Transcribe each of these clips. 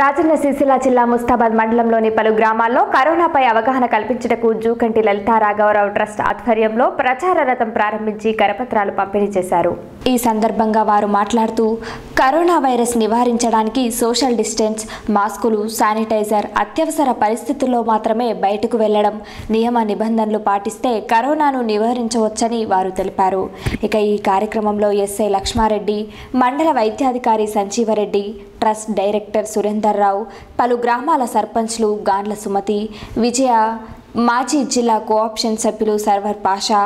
రాజన్న సిసిల జిల్లా ముస్తాబాద్ మండలంలోని పలు గ్రామాల్లో కరోనాపై అవగాహన కల్పించటకు జూకంటి లలితా రాఘవరావు ట్రస్ట్ ఆధ్వర్యంలో ప్రచార రథం ప్రారంభించి కరపత్రాలు పంపిణీ చేశారు. ఈ సందర్భంగా వారు మాట్లాడుతూ కరోనా వైరస్ నివారించడానికి సోషల్ డిస్టెన్స్, మాస్కులు, శానిటైజర్ అత్యవసర పరిస్థితుల్లో మాత్రమే బయటకు వెళ్లడం, నియమ నిబంధనలు పాటిస్తే కరోనాను నివారించవచ్చని వారు తెలిపారు. ఇక ఈ కార్యక్రమంలో ఎస్ఐ లక్ష్మారెడ్డి, మండల వైద్యాధికారి సంజీవరెడ్డి, ట్రస్ట్ డైరెక్టర్ సురేందర్ రావు, పలు గ్రామాల సర్పంచ్లు గాండ్ల సుమతి, విజయ, మాజీ జిల్లా కోఆప్షన్ సభ్యులు సర్వర్ పాషా,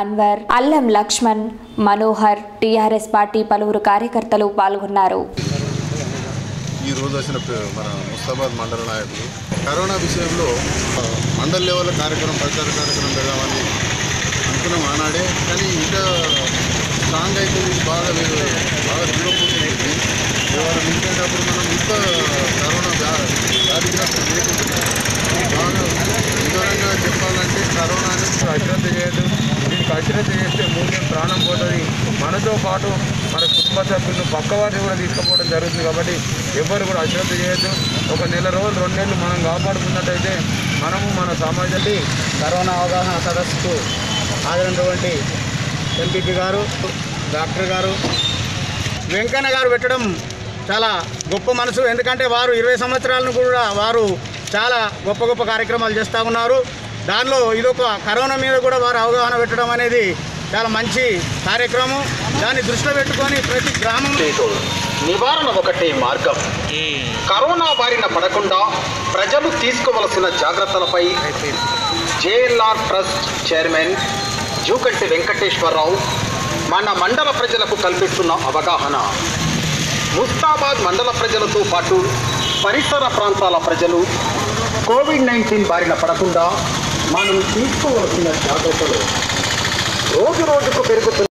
అన్వర్, అల్లం లక్ష్మణ్, మనోహర్, టీఆర్ఎస్ పార్టీ పలువురు కార్యకర్తలు పాల్గొన్నారు. ఈ రోజు వచ్చిన మన ముస్తాబాద్ మండల నాయకులు కరోనా విషయంలో మండల లెవెల్ కార్యక్రమం ప్రచార కార్యక్రమం జరగాలని అనుకున్నాం ఆనాడే, కానీ ఇంకా స్ట్రాంగ్ అయితే బాగా బాగా దూరపోతుంది. ఎవరు నిలిచేటప్పుడు మనం ఇంత కరోనా వ్యాధిగ్రస్తం లేకుండా బాగా వివరంగా చెప్పాలంటే కరోనాని అశ్రద్ధ చేయడం, దీనికి అశ్రద్ధ చేస్తే మూల్యం ప్రాణం పోతుంది. మనతో పాటు మన కుటుంబ సభ్యులను పక్కవారిని కూడా తీసుకుపోవడం జరుగుతుంది. కాబట్టి ఎవరు కూడా అశ్రద్ధ చేయొద్దు. ఒక నెల రోజులు 2 నెలలు మనం కాపాడుకున్నట్టయితే మనము మన సమాజాన్ని కరోనా అవగాహన సదస్సుకు హాజరైనటువంటి ఎంపీపీ గారు, డాక్టర్ గారు, వెంకన్న గారు పెట్టడం చాలా గొప్ప మనసు. ఎందుకంటే వారు 20 సంవత్సరాలను కూడా వారు చాలా గొప్ప గొప్ప కార్యక్రమాలు చేస్తూ ఉన్నారు. దానిలో ఇదొక కరోనా మీద కూడా వారు అవగాహన పెట్టడం అనేది చాలా మంచి కార్యక్రమం. దాన్ని దృష్టిలో పెట్టుకొని ప్రతి గ్రామం నివారణ ఒకటే మార్గం. కరోనా బారిన పడకుండా ప్రజలు తీసుకోవలసిన జాగ్రత్తలపై JLR trust chairman Jukanti Venkateswararao మన మండల ప్రజలకు కల్పిస్తున్న అవగాహన. ముస్తాబాద్ మండల ప్రజలతో పాటు పరిసర ప్రాంతాల ప్రజలు COVID-19 బారిన పడకుండా మనం తీసుకోవాల్సిన జాగ్రత్తలు రోజు రోజుకు పెరుగుతున్నాయి.